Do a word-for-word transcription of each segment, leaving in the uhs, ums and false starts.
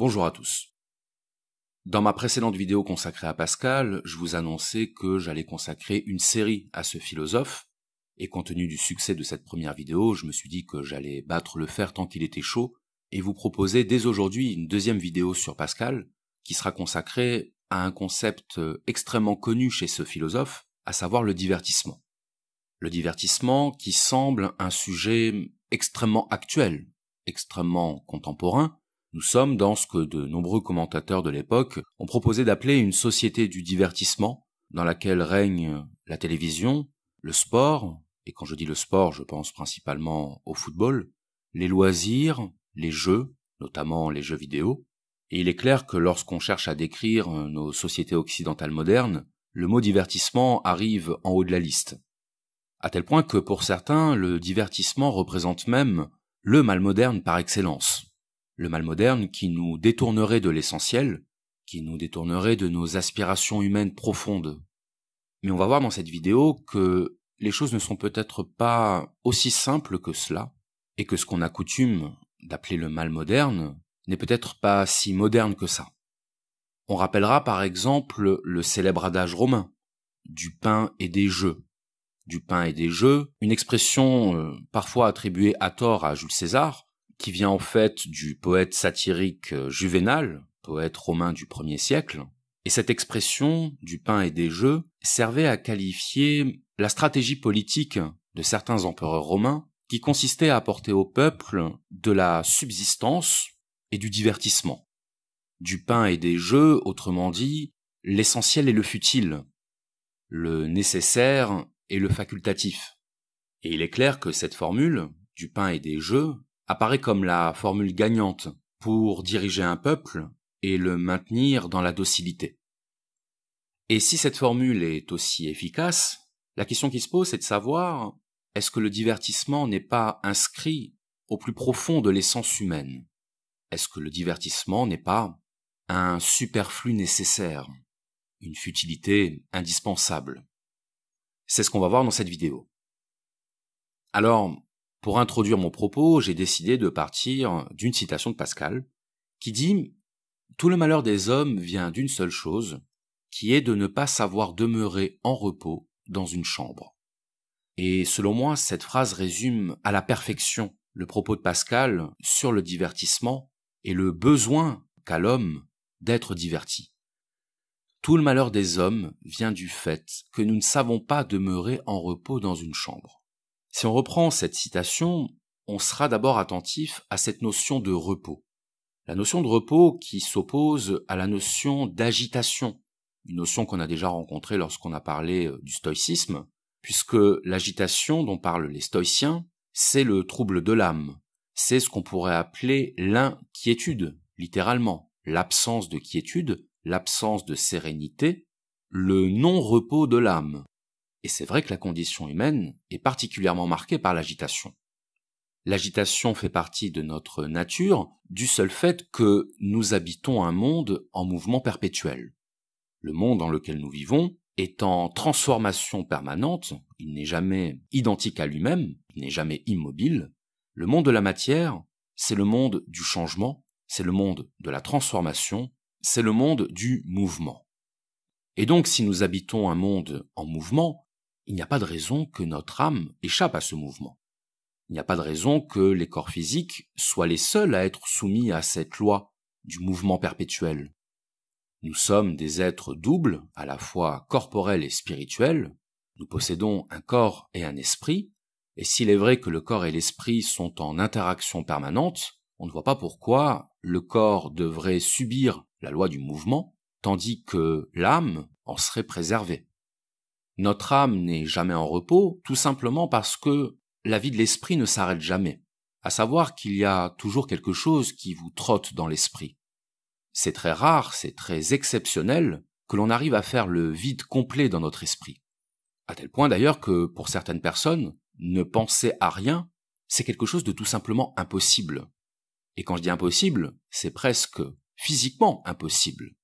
Bonjour à tous. Dans ma précédente vidéo consacrée à Pascal, je vous annonçais que j'allais consacrer une série à ce philosophe, et compte tenu du succès de cette première vidéo, je me suis dit que j'allais battre le fer tant qu'il était chaud, et vous proposer dès aujourd'hui une deuxième vidéo sur Pascal, qui sera consacrée à un concept extrêmement connu chez ce philosophe, à savoir le divertissement. Le divertissement qui semble un sujet extrêmement actuel, extrêmement contemporain. Nous sommes dans ce que de nombreux commentateurs de l'époque ont proposé d'appeler une société du divertissement, dans laquelle règne la télévision, le sport, et quand je dis le sport, je pense principalement au football, les loisirs, les jeux, notamment les jeux vidéo. Et il est clair que lorsqu'on cherche à décrire nos sociétés occidentales modernes, le mot divertissement arrive en haut de la liste. À tel point que pour certains, le divertissement représente même le mal moderne par excellence. Le mal moderne qui nous détournerait de l'essentiel, qui nous détournerait de nos aspirations humaines profondes. Mais on va voir dans cette vidéo que les choses ne sont peut-être pas aussi simples que cela, et que ce qu'on a coutume d'appeler le mal moderne n'est peut-être pas si moderne que ça. On rappellera par exemple le célèbre adage romain, du pain et des jeux. Du pain et des jeux, une expression parfois attribuée à tort à Jules César, qui vient en fait du poète satirique Juvénal, poète romain du premier siècle, et cette expression du pain et des jeux servait à qualifier la stratégie politique de certains empereurs romains qui consistait à apporter au peuple de la subsistance et du divertissement. Du pain et des jeux, autrement dit, l'essentiel et le futile, le nécessaire et le facultatif. Et il est clair que cette formule, du pain et des jeux, apparaît comme la formule gagnante pour diriger un peuple et le maintenir dans la docilité. Et si cette formule est aussi efficace, la question qui se pose est de savoir, est-ce que le divertissement n'est pas inscrit au plus profond de l'essence humaine? Est-ce que le divertissement n'est pas un superflu nécessaire, une futilité indispensable? C'est ce qu'on va voir dans cette vidéo. Alors, pour introduire mon propos, j'ai décidé de partir d'une citation de Pascal, qui dit « Tout le malheur des hommes vient d'une seule chose, qui est de ne pas savoir demeurer en repos dans une chambre. » Et selon moi, cette phrase résume à la perfection le propos de Pascal sur le divertissement et le besoin qu'a l'homme d'être diverti. « Tout le malheur des hommes vient du fait que nous ne savons pas demeurer en repos dans une chambre. » Si on reprend cette citation, on sera d'abord attentif à cette notion de repos. La notion de repos qui s'oppose à la notion d'agitation, une notion qu'on a déjà rencontrée lorsqu'on a parlé du stoïcisme, puisque l'agitation dont parlent les stoïciens, c'est le trouble de l'âme, c'est ce qu'on pourrait appeler l'inquiétude, littéralement, l'absence de quiétude, l'absence de sérénité, le non-repos de l'âme. Et c'est vrai que la condition humaine est particulièrement marquée par l'agitation. L'agitation fait partie de notre nature du seul fait que nous habitons un monde en mouvement perpétuel. Le monde dans lequel nous vivons est en transformation permanente, il n'est jamais identique à lui-même, il n'est jamais immobile. Le monde de la matière, c'est le monde du changement, c'est le monde de la transformation, c'est le monde du mouvement. Et donc si nous habitons un monde en mouvement, il n'y a pas de raison que notre âme échappe à ce mouvement. Il n'y a pas de raison que les corps physiques soient les seuls à être soumis à cette loi du mouvement perpétuel. Nous sommes des êtres doubles, à la fois corporels et spirituels. Nous possédons un corps et un esprit, et s'il est vrai que le corps et l'esprit sont en interaction permanente, on ne voit pas pourquoi le corps devrait subir la loi du mouvement, tandis que l'âme en serait préservée. Notre âme n'est jamais en repos, tout simplement parce que la vie de l'esprit ne s'arrête jamais, à savoir qu'il y a toujours quelque chose qui vous trotte dans l'esprit. C'est très rare, c'est très exceptionnel que l'on arrive à faire le vide complet dans notre esprit. À tel point d'ailleurs que, pour certaines personnes, ne penser à rien, c'est quelque chose de tout simplement impossible. Et quand je dis impossible, c'est presque physiquement impossible.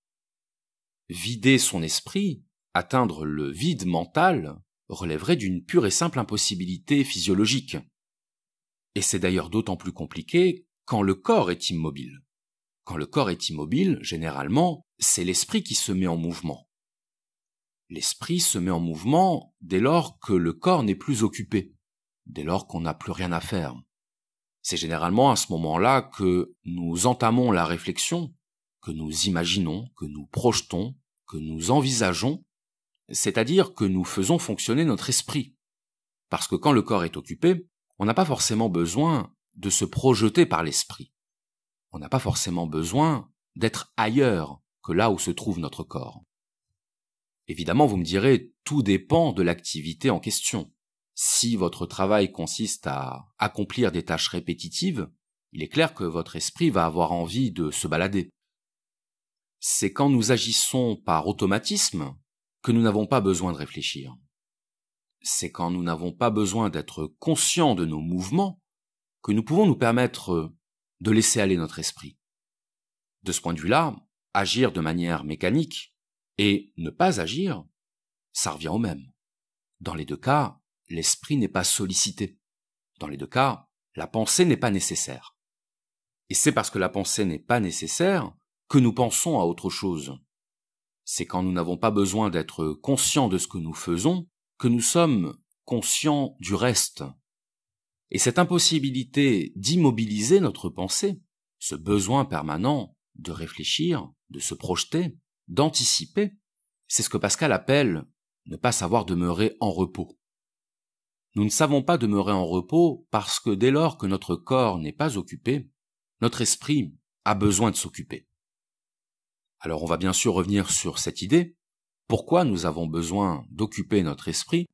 Vider son esprit, atteindre le vide mental, relèverait d'une pure et simple impossibilité physiologique. Et c'est d'ailleurs d'autant plus compliqué quand le corps est immobile. Quand le corps est immobile, généralement, c'est l'esprit qui se met en mouvement. L'esprit se met en mouvement dès lors que le corps n'est plus occupé, dès lors qu'on n'a plus rien à faire. C'est généralement à ce moment-là que nous entamons la réflexion, que nous imaginons, que nous projetons, que nous envisageons, c'est-à-dire que nous faisons fonctionner notre esprit. Parce que quand le corps est occupé, on n'a pas forcément besoin de se projeter par l'esprit. On n'a pas forcément besoin d'être ailleurs que là où se trouve notre corps. Évidemment, vous me direz, tout dépend de l'activité en question. Si votre travail consiste à accomplir des tâches répétitives, il est clair que votre esprit va avoir envie de se balader. C'est quand nous agissons par automatisme que nous n'avons pas besoin de réfléchir. C'est quand nous n'avons pas besoin d'être conscients de nos mouvements que nous pouvons nous permettre de laisser aller notre esprit. De ce point de vue-là, agir de manière mécanique et ne pas agir, ça revient au même. Dans les deux cas, l'esprit n'est pas sollicité. Dans les deux cas, la pensée n'est pas nécessaire. Et c'est parce que la pensée n'est pas nécessaire que nous pensons à autre chose. C'est quand nous n'avons pas besoin d'être conscients de ce que nous faisons que nous sommes conscients du reste. Et cette impossibilité d'immobiliser notre pensée, ce besoin permanent de réfléchir, de se projeter, d'anticiper, c'est ce que Pascal appelle ne pas savoir demeurer en repos. Nous ne savons pas demeurer en repos parce que dès lors que notre corps n'est pas occupé, notre esprit a besoin de s'occuper. Alors on va bien sûr revenir sur cette idée, pourquoi nous avons besoin d'occuper notre esprit,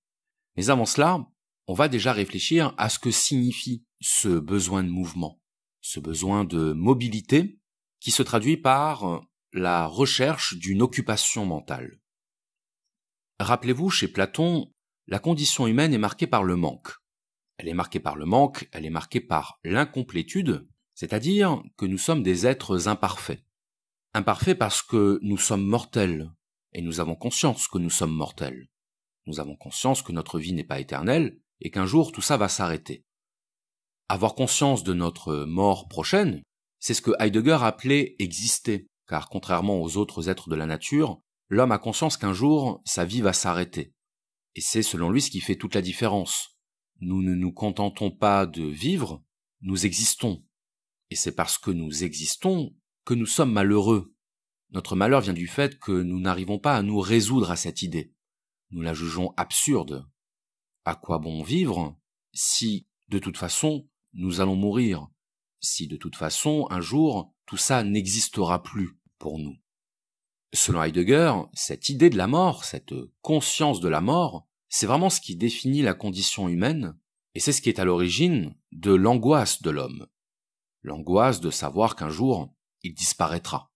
mais avant cela, on va déjà réfléchir à ce que signifie ce besoin de mouvement, ce besoin de mobilité qui se traduit par la recherche d'une occupation mentale. Rappelez-vous, chez Platon, la condition humaine est marquée par le manque. Elle est marquée par le manque, elle est marquée par l'incomplétude, c'est-à-dire que nous sommes des êtres imparfaits. Imparfaits parce que nous sommes mortels, et nous avons conscience que nous sommes mortels. Nous avons conscience que notre vie n'est pas éternelle, et qu'un jour tout ça va s'arrêter. Avoir conscience de notre mort prochaine, c'est ce que Heidegger appelait exister, car contrairement aux autres êtres de la nature, l'homme a conscience qu'un jour sa vie va s'arrêter. Et c'est selon lui ce qui fait toute la différence. Nous ne nous contentons pas de vivre, nous existons. Et c'est parce que nous existons que nous sommes malheureux. Notre malheur vient du fait que nous n'arrivons pas à nous résoudre à cette idée. Nous la jugeons absurde. À quoi bon vivre si, de toute façon, nous allons mourir, si, de toute façon, un jour, tout ça n'existera plus pour nous. Selon Heidegger, cette idée de la mort, cette conscience de la mort, c'est vraiment ce qui définit la condition humaine, et c'est ce qui est à l'origine de l'angoisse de l'homme. L'angoisse de savoir qu'un jour, il disparaîtra.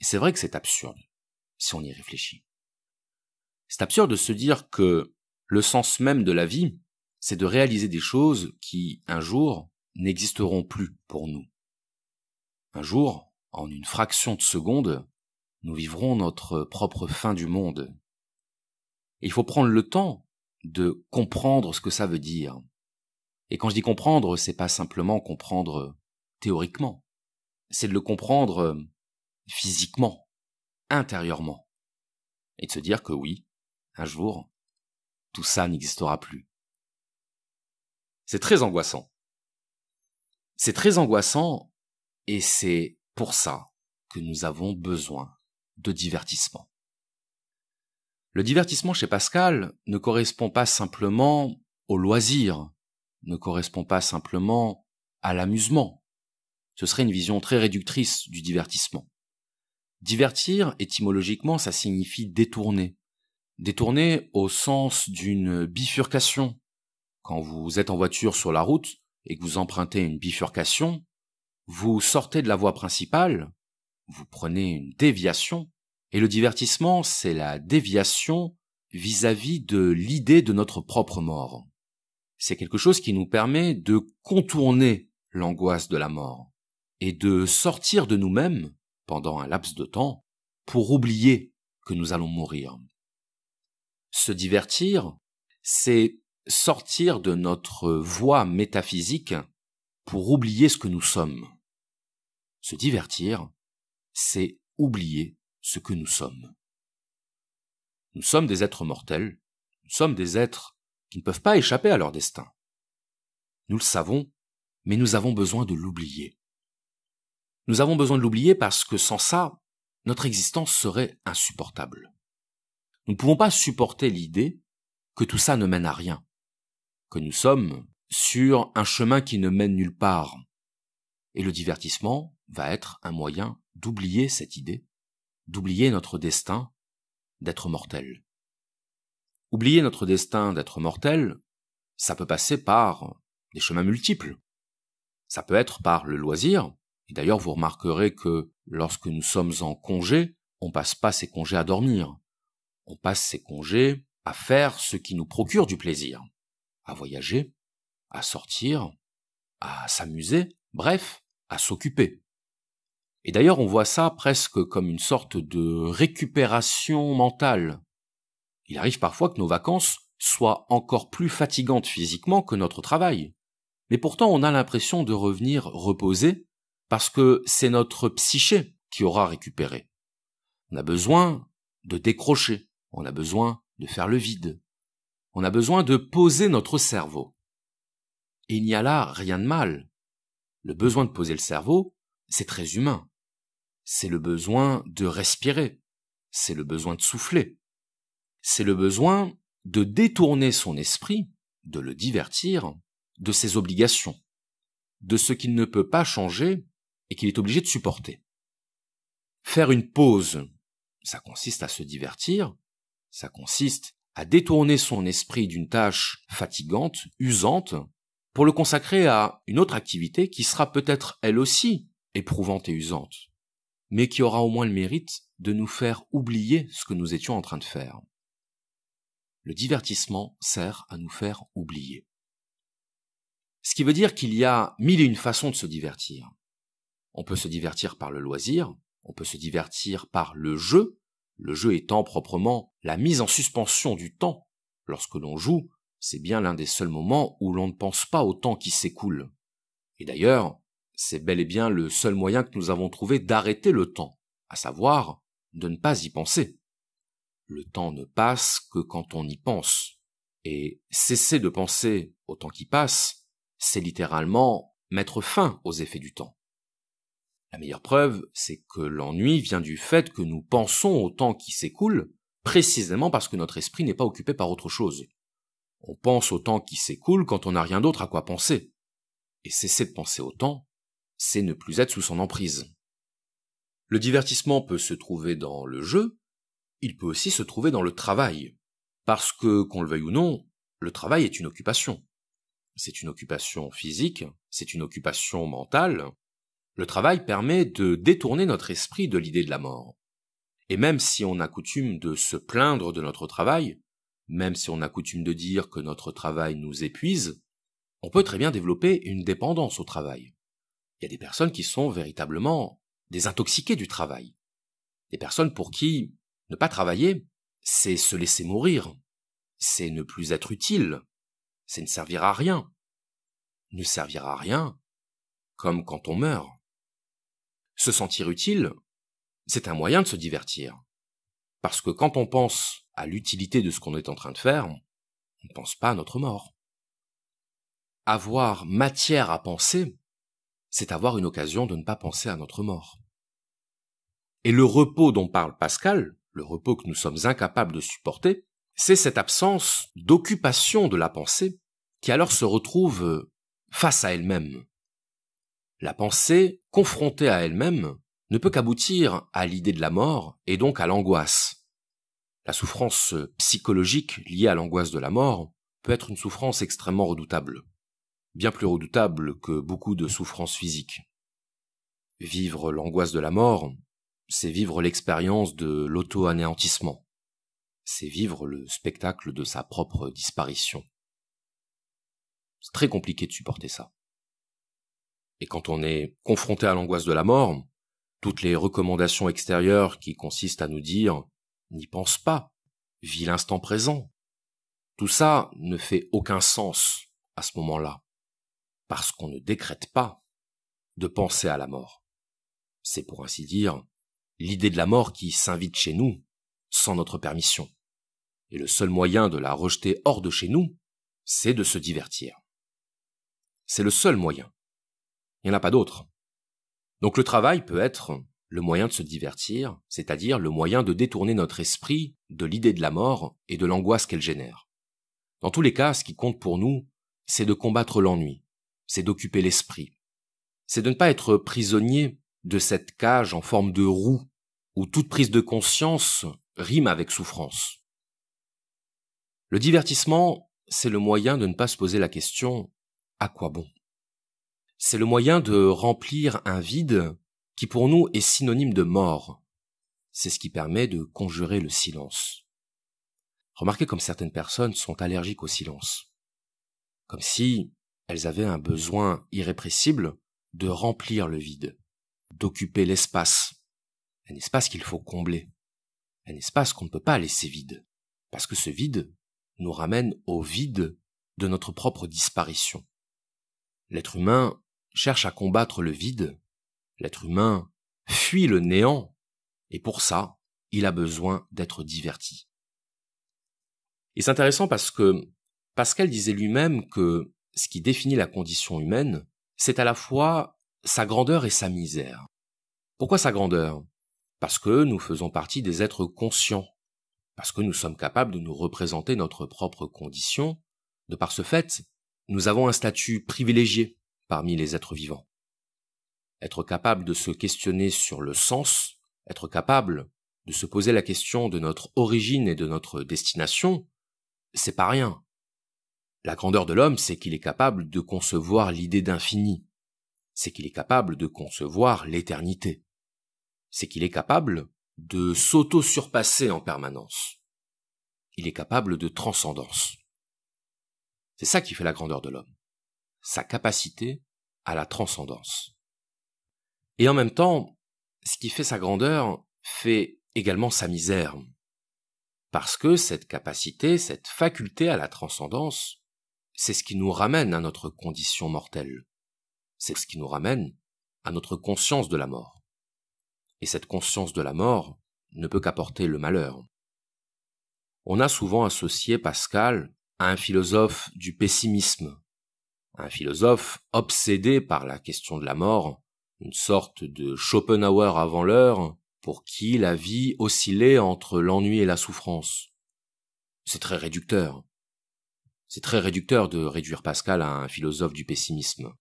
Et c'est vrai que c'est absurde, si on y réfléchit. C'est absurde de se dire que le sens même de la vie, c'est de réaliser des choses qui, un jour, n'existeront plus pour nous. Un jour, en une fraction de seconde, nous vivrons notre propre fin du monde. Et il faut prendre le temps de comprendre ce que ça veut dire. Et quand je dis comprendre, c'est pas simplement comprendre théoriquement, c'est de le comprendre physiquement, intérieurement, et de se dire que oui, un jour, tout ça n'existera plus. C'est très angoissant. C'est très angoissant, et c'est pour ça que nous avons besoin de divertissement. Le divertissement chez Pascal ne correspond pas simplement au loisir, ne correspond pas simplement à l'amusement. Ce serait une vision très réductrice du divertissement. Divertir, étymologiquement, ça signifie détourner. Détourner au sens d'une bifurcation. Quand vous êtes en voiture sur la route et que vous empruntez une bifurcation, vous sortez de la voie principale, vous prenez une déviation, et le divertissement, c'est la déviation vis-à-vis de l'idée de notre propre mort. C'est quelque chose qui nous permet de contourner l'angoisse de la mort et de sortir de nous-mêmes pendant un laps de temps pour oublier que nous allons mourir. Se divertir, c'est sortir de notre voie métaphysique pour oublier ce que nous sommes. Se divertir, c'est oublier ce que nous sommes. Nous sommes des êtres mortels, nous sommes des êtres qui ne peuvent pas échapper à leur destin. Nous le savons, mais nous avons besoin de l'oublier. Nous avons besoin de l'oublier parce que sans ça, notre existence serait insupportable. Nous ne pouvons pas supporter l'idée que tout ça ne mène à rien, que nous sommes sur un chemin qui ne mène nulle part. Et le divertissement va être un moyen d'oublier cette idée, d'oublier notre destin d'être mortel. Oublier notre destin d'être mortel, ça peut passer par des chemins multiples. Ça peut être par le loisir, et d'ailleurs vous remarquerez que lorsque nous sommes en congé, on passe pas ses congés à dormir. On passe ses congés à faire ce qui nous procure du plaisir, à voyager, à sortir, à s'amuser, bref, à s'occuper. Et d'ailleurs on voit ça presque comme une sorte de récupération mentale. Il arrive parfois que nos vacances soient encore plus fatigantes physiquement que notre travail. Mais pourtant on a l'impression de revenir reposé, parce que c'est notre psyché qui aura récupéré. On a besoin de décrocher, on a besoin de faire le vide, on a besoin de poser notre cerveau. Et il n'y a là rien de mal. Le besoin de poser le cerveau, c'est très humain. C'est le besoin de respirer, c'est le besoin de souffler, c'est le besoin de détourner son esprit, de le divertir, de ses obligations, de ce qu'il ne peut pas changer et qu'il est obligé de supporter. Faire une pause, ça consiste à se divertir, ça consiste à détourner son esprit d'une tâche fatigante, usante, pour le consacrer à une autre activité qui sera peut-être elle aussi éprouvante et usante, mais qui aura au moins le mérite de nous faire oublier ce que nous étions en train de faire. Le divertissement sert à nous faire oublier. Ce qui veut dire qu'il y a mille et une façons de se divertir. On peut se divertir par le loisir, on peut se divertir par le jeu, le jeu étant proprement la mise en suspension du temps. Lorsque l'on joue, c'est bien l'un des seuls moments où l'on ne pense pas au temps qui s'écoule. Et d'ailleurs, c'est bel et bien le seul moyen que nous avons trouvé d'arrêter le temps, à savoir de ne pas y penser. Le temps ne passe que quand on y pense. Et cesser de penser au temps qui passe, c'est littéralement mettre fin aux effets du temps. La meilleure preuve, c'est que l'ennui vient du fait que nous pensons au temps qui s'écoule, précisément parce que notre esprit n'est pas occupé par autre chose. On pense au temps qui s'écoule quand on n'a rien d'autre à quoi penser. Et cesser de penser au temps, c'est ne plus être sous son emprise. Le divertissement peut se trouver dans le jeu, il peut aussi se trouver dans le travail. Parce que, qu'on le veuille ou non, le travail est une occupation. C'est une occupation physique, c'est une occupation mentale. Le travail permet de détourner notre esprit de l'idée de la mort. Et même si on a coutume de se plaindre de notre travail, même si on a coutume de dire que notre travail nous épuise, on peut très bien développer une dépendance au travail. Il y a des personnes qui sont véritablement des intoxiquées du travail. Des personnes pour qui ne pas travailler, c'est se laisser mourir, c'est ne plus être utile. C'est ne servir à rien, ne servir à rien, comme quand on meurt. Se sentir utile, c'est un moyen de se divertir. Parce que quand on pense à l'utilité de ce qu'on est en train de faire, on ne pense pas à notre mort. Avoir matière à penser, c'est avoir une occasion de ne pas penser à notre mort. Et le repos dont parle Pascal, le repos que nous sommes incapables de supporter, c'est cette absence d'occupation de la pensée qui alors se retrouve face à elle-même. La pensée, confrontée à elle-même, ne peut qu'aboutir à l'idée de la mort et donc à l'angoisse. La souffrance psychologique liée à l'angoisse de la mort peut être une souffrance extrêmement redoutable, bien plus redoutable que beaucoup de souffrances physiques. Vivre l'angoisse de la mort, c'est vivre l'expérience de l'auto-anéantissement. C'est vivre le spectacle de sa propre disparition. C'est très compliqué de supporter ça. Et quand on est confronté à l'angoisse de la mort, toutes les recommandations extérieures qui consistent à nous dire « n'y pense pas, vis l'instant présent », tout ça ne fait aucun sens à ce moment-là, parce qu'on ne décrète pas de penser à la mort. c'est pour ainsi dire l'idée de la mort qui s'invite chez nous sans notre permission. Et le seul moyen de la rejeter hors de chez nous, c'est de se divertir. C'est le seul moyen. Il n'y en a pas d'autre. Donc le travail peut être le moyen de se divertir, c'est-à-dire le moyen de détourner notre esprit de l'idée de la mort et de l'angoisse qu'elle génère. Dans tous les cas, ce qui compte pour nous, c'est de combattre l'ennui, c'est d'occuper l'esprit, c'est de ne pas être prisonnier de cette cage en forme de roue où toute prise de conscience rime avec souffrance. Le divertissement, c'est le moyen de ne pas se poser la question « à quoi bon ?» C'est le moyen de remplir un vide qui pour nous est synonyme de mort. C'est ce qui permet de conjurer le silence. Remarquez comme certaines personnes sont allergiques au silence. Comme si elles avaient un besoin irrépressible de remplir le vide, d'occuper l'espace. Un espace qu'il faut combler. Un espace qu'on ne peut pas laisser vide. Parce que ce vide nous ramène au vide de notre propre disparition. L'être humain cherche à combattre le vide. L'être humain fuit le néant, et pour ça, il a besoin d'être diverti. Et c'est intéressant parce que Pascal disait lui-même que ce qui définit la condition humaine, c'est à la fois sa grandeur et sa misère. Pourquoi sa grandeur? Parce que nous faisons partie des êtres conscients, parce que nous sommes capables de nous représenter notre propre condition, de par ce fait, nous avons un statut privilégié parmi les êtres vivants. Être capable de se questionner sur le sens, être capable de se poser la question de notre origine et de notre destination, c'est pas rien. La grandeur de l'homme, c'est qu'il est capable de concevoir l'idée d'infini, c'est qu'il est capable de concevoir l'éternité, c'est qu'il est capable de s'auto-surpasser en permanence. Il est capable de transcendance. C'est ça qui fait la grandeur de l'homme, sa capacité à la transcendance. Et en même temps, ce qui fait sa grandeur fait également sa misère. Parce que cette capacité, cette faculté à la transcendance, c'est ce qui nous ramène à notre condition mortelle. C'est ce qui nous ramène à notre conscience de la mort. Et cette conscience de la mort ne peut qu'apporter le malheur. On a souvent associé Pascal à un philosophe du pessimisme, à un philosophe obsédé par la question de la mort, une sorte de Schopenhauer avant l'heure, pour qui la vie oscillait entre l'ennui et la souffrance. C'est très réducteur. C'est très réducteur de réduire Pascal à un philosophe du pessimisme.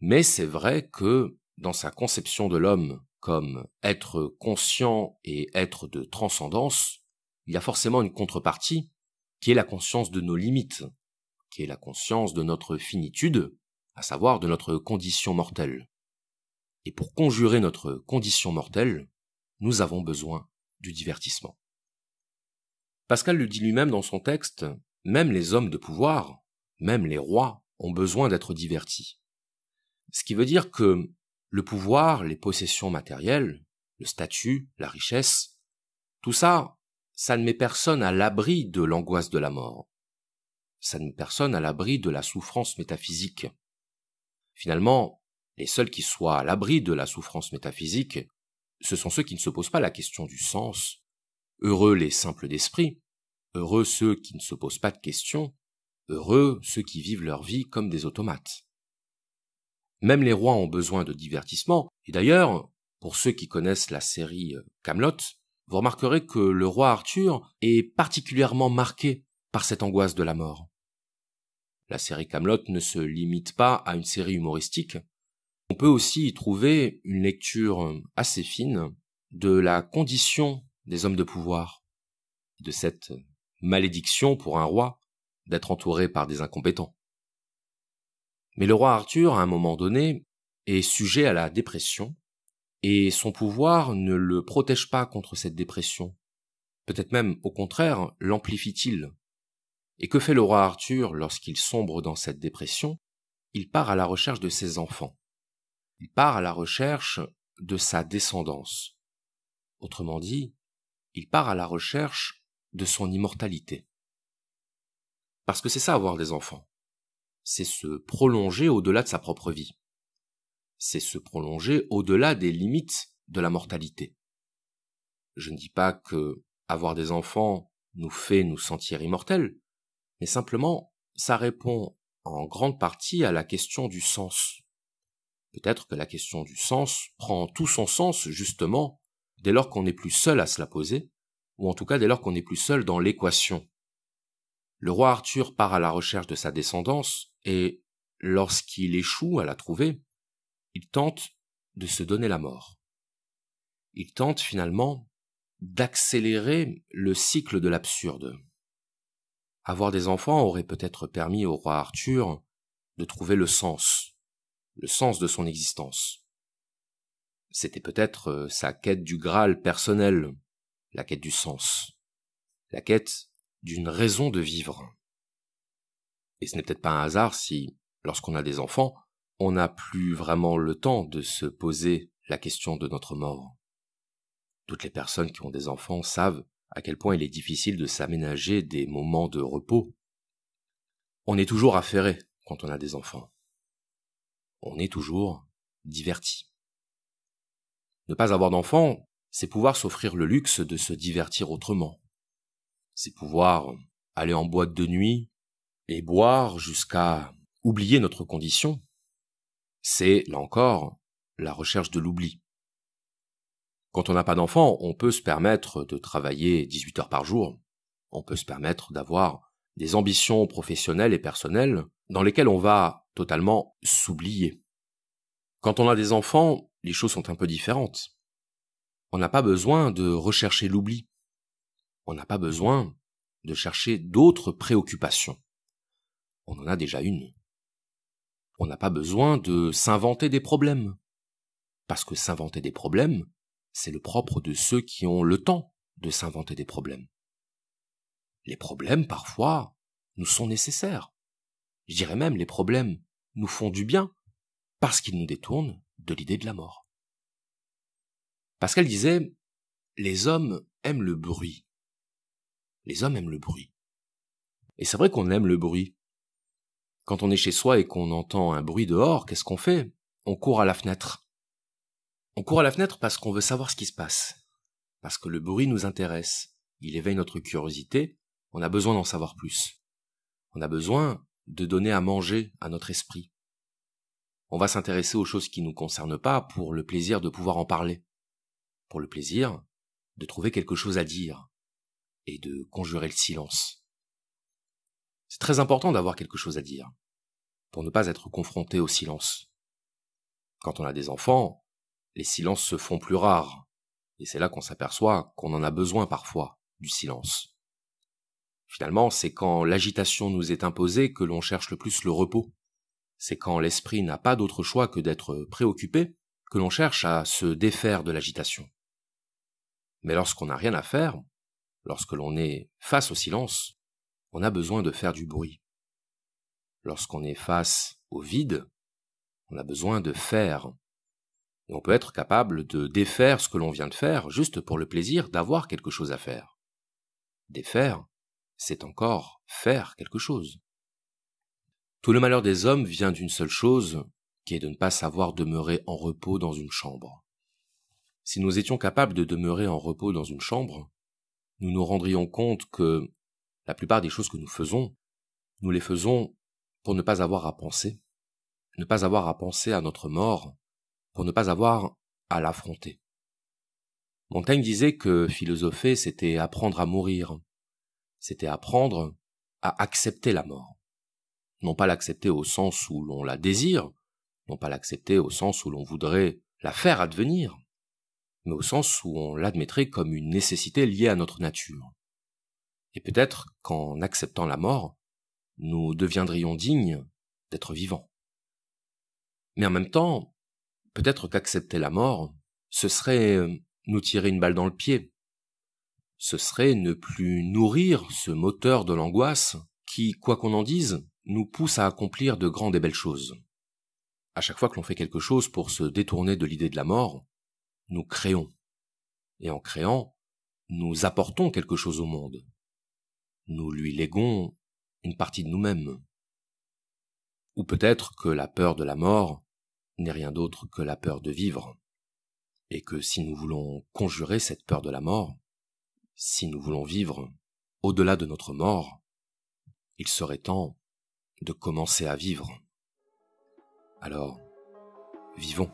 Mais c'est vrai que, dans sa conception de l'homme comme être conscient et être de transcendance, il y a forcément une contrepartie, qui est la conscience de nos limites, qui est la conscience de notre finitude, à savoir de notre condition mortelle. Et pour conjurer notre condition mortelle, nous avons besoin du divertissement. Pascal le dit lui-même dans son texte, même les hommes de pouvoir, même les rois, ont besoin d'être divertis. Ce qui veut dire que le pouvoir, les possessions matérielles, le statut, la richesse, tout ça, ça ne met personne à l'abri de l'angoisse de la mort. Ça ne met personne à l'abri de la souffrance métaphysique. Finalement, les seuls qui soient à l'abri de la souffrance métaphysique, ce sont ceux qui ne se posent pas la question du sens. Heureux les simples d'esprit, heureux ceux qui ne se posent pas de questions, heureux ceux qui vivent leur vie comme des automates. Même les rois ont besoin de divertissement, et d'ailleurs, pour ceux qui connaissent la série Kaamelott, vous remarquerez que le roi Arthur est particulièrement marqué par cette angoisse de la mort. La série Kaamelott ne se limite pas à une série humoristique. On peut aussi y trouver une lecture assez fine de la condition des hommes de pouvoir, de cette malédiction pour un roi d'être entouré par des incompétents. Mais le roi Arthur, à un moment donné, est sujet à la dépression, et son pouvoir ne le protège pas contre cette dépression. Peut-être même, au contraire, l'amplifie-t-il. Et que fait le roi Arthur lorsqu'il sombre dans cette dépression? Il part à la recherche de ses enfants. Il part à la recherche de sa descendance. Autrement dit, il part à la recherche de son immortalité. Parce que c'est ça, avoir des enfants. C'est se prolonger au-delà de sa propre vie. c'est se prolonger au-delà des limites de la mortalité. Je ne dis pas que avoir des enfants nous fait nous sentir immortels, mais simplement, ça répond en grande partie à la question du sens. Peut-être que la question du sens prend tout son sens, justement, dès lors qu'on n'est plus seul à se la poser, ou en tout cas dès lors qu'on n'est plus seul dans l'équation. Le roi Arthur part à la recherche de sa descendance, et lorsqu'il échoue à la trouver, il tente de se donner la mort. Il tente finalement d'accélérer le cycle de l'absurde. Avoir des enfants aurait peut-être permis au roi Arthur de trouver le sens, le sens de son existence. C'était peut-être sa quête du Graal personnel, la quête du sens, la quête d'une raison de vivre. Et ce n'est peut-être pas un hasard si, lorsqu'on a des enfants, on n'a plus vraiment le temps de se poser la question de notre mort. Toutes les personnes qui ont des enfants savent à quel point il est difficile de s'aménager des moments de repos. On est toujours affairé quand on a des enfants. On est toujours diverti. Ne pas avoir d'enfants, c'est pouvoir s'offrir le luxe de se divertir autrement. C'est pouvoir aller en boîte de nuit et boire jusqu'à oublier notre condition. C'est, là encore, la recherche de l'oubli. Quand on n'a pas d'enfant, on peut se permettre de travailler dix-huit heures par jour. On peut se permettre d'avoir des ambitions professionnelles et personnelles dans lesquelles on va totalement s'oublier. Quand on a des enfants, les choses sont un peu différentes. On n'a pas besoin de rechercher l'oubli. On n'a pas besoin de chercher d'autres préoccupations. On en a déjà une. On n'a pas besoin de s'inventer des problèmes. Parce que s'inventer des problèmes, c'est le propre de ceux qui ont le temps de s'inventer des problèmes. Les problèmes, parfois, nous sont nécessaires. Je dirais même, les problèmes nous font du bien parce qu'ils nous détournent de l'idée de la mort. Pascal disait, les hommes aiment le bruit. Les hommes aiment le bruit. Et c'est vrai qu'on aime le bruit. Quand on est chez soi et qu'on entend un bruit dehors, qu'est-ce qu'on fait? On court à la fenêtre. On court à la fenêtre parce qu'on veut savoir ce qui se passe, parce que le bruit nous intéresse, il éveille notre curiosité, on a besoin d'en savoir plus. On a besoin de donner à manger à notre esprit. On va s'intéresser aux choses qui ne nous concernent pas pour le plaisir de pouvoir en parler, pour le plaisir de trouver quelque chose à dire et de conjurer le silence. C'est très important d'avoir quelque chose à dire pour ne pas être confronté au silence. Quand on a des enfants, les silences se font plus rares, et c'est là qu'on s'aperçoit qu'on en a besoin parfois, du silence. Finalement, c'est quand l'agitation nous est imposée que l'on cherche le plus le repos. C'est quand l'esprit n'a pas d'autre choix que d'être préoccupé que l'on cherche à se défaire de l'agitation. Mais lorsqu'on n'a rien à faire, lorsque l'on est face au silence, on a besoin de faire du bruit. Lorsqu'on est face au vide, on a besoin de faire. Et on peut être capable de défaire ce que l'on vient de faire juste pour le plaisir d'avoir quelque chose à faire. Défaire, c'est encore faire quelque chose. Tout le malheur des hommes vient d'une seule chose, qui est de ne pas savoir demeurer en repos dans une chambre. Si nous étions capables de demeurer en repos dans une chambre, nous nous rendrions compte que la plupart des choses que nous faisons, nous les faisons pour ne pas avoir à penser, ne pas avoir à penser à notre mort, pour ne pas avoir à l'affronter. Montaigne disait que philosopher, c'était apprendre à mourir, c'était apprendre à accepter la mort. Non pas l'accepter au sens où l'on la désire, non pas l'accepter au sens où l'on voudrait la faire advenir, mais au sens où on l'admettrait comme une nécessité liée à notre nature. Et peut-être qu'en acceptant la mort, nous deviendrions dignes d'être vivants. Mais en même temps, peut-être qu'accepter la mort, ce serait nous tirer une balle dans le pied. Ce serait ne plus nourrir ce moteur de l'angoisse qui, quoi qu'on en dise, nous pousse à accomplir de grandes et belles choses. À chaque fois que l'on fait quelque chose pour se détourner de l'idée de la mort, nous créons. Et en créant, nous apportons quelque chose au monde. Nous lui léguons une partie de nous-mêmes. Ou peut-être que la peur de la mort n'est rien d'autre que la peur de vivre, et que si nous voulons conjurer cette peur de la mort, si nous voulons vivre au-delà de notre mort, il serait temps de commencer à vivre. Alors, vivons.